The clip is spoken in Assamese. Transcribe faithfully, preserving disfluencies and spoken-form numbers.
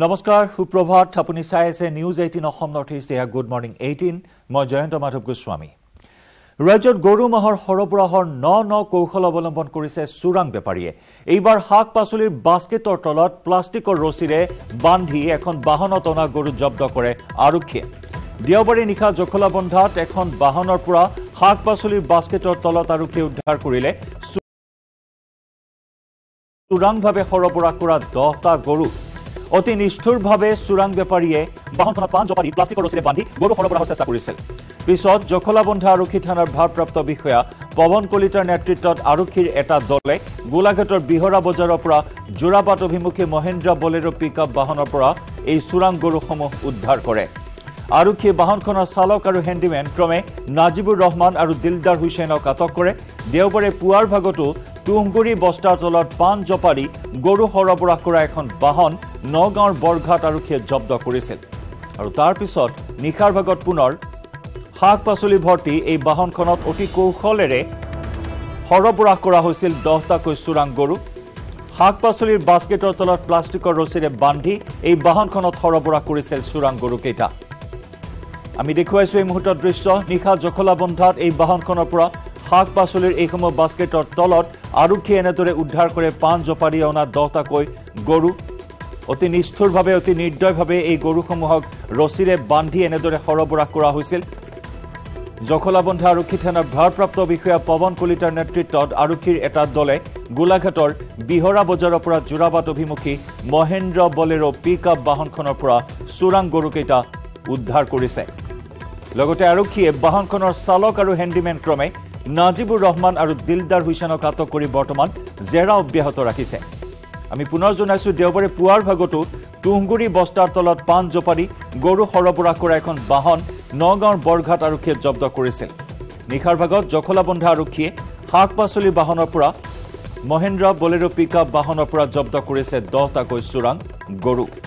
Namaskar, Suprabhat, apuni sai ase News eighteen Assam North East eya Good Morning eighteen, moi Jayant Madhav Goswami. Rajyot goru mahor horobahor no no kaushal obolombon korise surang bepariye. Eibar hak pasulir basketor tolot plasticor rosire bandhi ekhon bahonot ona goru jobdo kore arokhiye. Diobari nikha jokhola bondhat ekhon bahonor pura hak pasulir basketor tolot arokhi udhar korile surang bhabe horobora kora ten ta goru অতি নিষ্ঠুৰভাৱে সুৰাং বেপাৰীয়ে বাহনৰ পাঁচ জপাৰি প্লাষ্টিকৰ ৰছীৰে বান্ধি গৰু হৰবৰাৰ চেষ্টা কৰিছিল। পিছত জখলাবন্ধা আৰক্ষী থানাৰ ভাৰপ্ৰাপ্ত বিষয়া পৱন কলিতাৰ নেতৃত্বত আৰক্ষীৰ এটা দলে গোলাঘাটৰ বিহৰা বজাৰৰ পৰা জোৰাবাট অভিমুখে মহেন্দ্ৰ বলেৰো পিকআপ বাহনৰ পৰা এই সুৰাং গৰুসমূহ উদ্ধাৰ কৰে। আৰক্ষী বাহনখনৰ চালক আৰু হেণ্ডিমেন ক্ৰমে নাজিবুৰ ৰহমান আৰু দিলদাৰ হুছেইনক আটক কৰে। দেওবাৰে পুৱাৰ ভাগতো তুংগুৰি বস্তাৰ তলত পাঁচ জপাৰি গৰু হৰবৰা কৰা এখন বাহন নগাঁৱৰ বৰঘাট আৰক্ষীয়ে জব্দ কৰিছিল আৰু তাৰ পিছত নিখাৰ ভাগত পুনৰ হাক পাছলি ভৰ্তি এই বাহনখনত অতি কৌশলেৰে হৰবৰা কৰা হৈছিল দহটাকৈ সুৰাং গৰু হাক পাছলিৰ বাস্কেটৰ তলত প্লাষ্টিকৰ ৰছীৰে বান্ধি এই বাহনখনত হৰবৰা কৰিছিল সুৰাং গৰু কেইটা আমি দেখুৱাইছো এই মুহূৰ্তৰ দৃশ্য নিখা জখলাবন্ধাত এই বাহনখনৰ পৰা হাক পাছলিৰ এইসমূহ বাস্কেটৰ তলত আৰক্ষী এনেদৰে উদ্ধাৰ কৰে পাঁচ জপাৰি অনা দহটাকৈ গৰু অতি নিষ্ঠুৰভাৱে অতি নিৰ্দয়ভাৱে এই গৰুসমূহক ৰছীৰে বান্ধি এনেদৰে হৰবৰা কৰা হৈছিল জখলাবন্ধা আৰক্ষী থানাৰ ভাৰপ্ৰাপ্ত বিষয়া পৱন কলিতাৰ নেতৃত্বত আৰক্ষীৰ এটা দলে গোলাঘাটৰ বিহৰা বজাৰৰ পৰা জোৰাবাট অভিমুখী মহেন্দ্ৰ বলেৰো পিকআপ বাহনখনৰ পৰা সুৰাং গৰুকেইটা উদ্ধাৰ কৰিছে লগতে আৰক্ষীয়ে বাহনখনৰ চালক আৰু হেণ্ডিমেন ক্ৰমে নাজিবুৰ ৰহমান আৰু দিলদাৰ হুছেইনক আটক কৰি বৰ্তমান জেৰা অব্যাহত ৰাখিছে আমি পুনৰ জনাইছো দেওবাৰে পুৱাৰ ভাগতো তুংগুৰি বস্তাৰ তলত পাঁচ জপাৰি গৰু হৰবৰা কৰা এখন বাহন নগাঁৱৰ বৰঘাট আৰক্ষীয়ে জব্দ কৰিছিল নিখাৰ ভাগত জখলাবন্ধা আৰক্ষীয়ে হাক পাছলি বাহনৰ পৰা মহেন্দ্ৰ বলেৰো পিকআপ বাহনৰ পৰা জব্দ কৰিছে দহটাকৈ সুৰাং গৰু